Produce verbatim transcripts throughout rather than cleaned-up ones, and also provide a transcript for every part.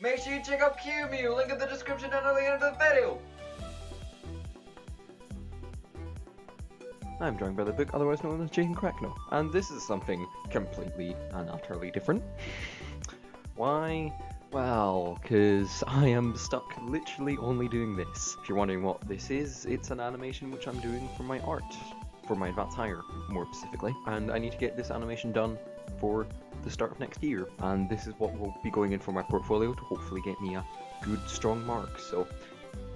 Make sure you check out Qumu, link in the description down at the end of the video. I'm DrawingByTheBook, otherwise known as Jason Cracknell, and this is something completely and utterly different. Why? Well, because I am stuck literally only doing this. If you're wondering what this is, it's an animation which I'm doing for my art, for my advanced hire, more specifically, and I need to get this animation done for the start of next year, and this is what will be going in for my portfolio to hopefully get me a good, strong mark. So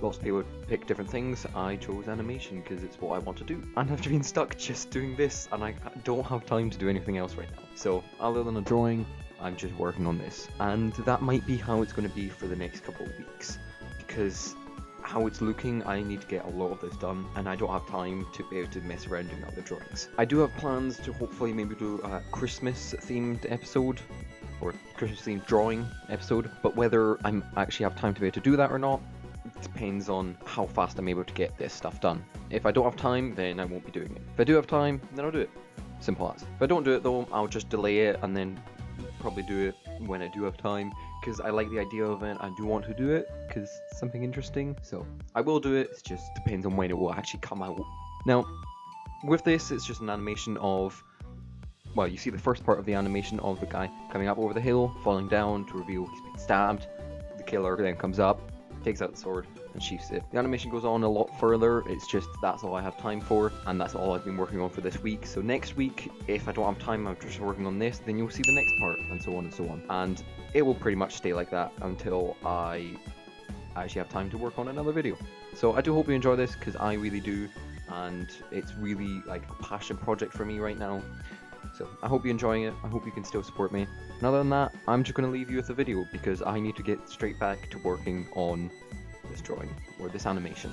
lots of people would pick different things. I chose animation because it's what I want to do, and I've been stuck just doing this, and I don't have time to do anything else right now. So other than a drawing, I'm just working on this, and that might be how it's going to be for the next couple of weeks, because how it's looking, I need to get a lot of this done, and I don't have time to be able to mess around doing other drawings. I do have plans to hopefully maybe do a Christmas themed episode, or Christmas themed drawing episode, but whether I actually have time to be able to do that or not depends on how fast I'm able to get this stuff done. If I don't have time, then I won't be doing it. If I do have time, then I'll do it. Simple as. If I don't do it though, I'll just delay it and then probably do it when I do have time, because I like the idea of it. I do want to do it because it's something interesting, so I will do it. It just depends on when it will actually come out. Now with this, it's just an animation of, well, you see the first part of the animation of the guy coming up over the hill, falling down to reveal he's been stabbed. The killer then comes up, takes out the sword and sheaths it. The animation goes on a lot further. It's just that's all I have time for, and that's all I've been working on for this week. So next week, if I don't have time, I'm just working on this, then you'll see the next part, and so on and so on. And it will pretty much stay like that until I actually have time to work on another video. So I do hope you enjoy this, because I really do, and it's really like a passion project for me right now. So I hope you're enjoying it. I hope you can still support me. And other than that, I'm just going to leave you with the video, because I need to get straight back to working on this drawing, or this animation.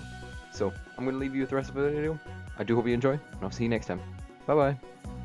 So I'm going to leave you with the rest of the video. I do hope you enjoy, and I'll see you next time. Bye bye.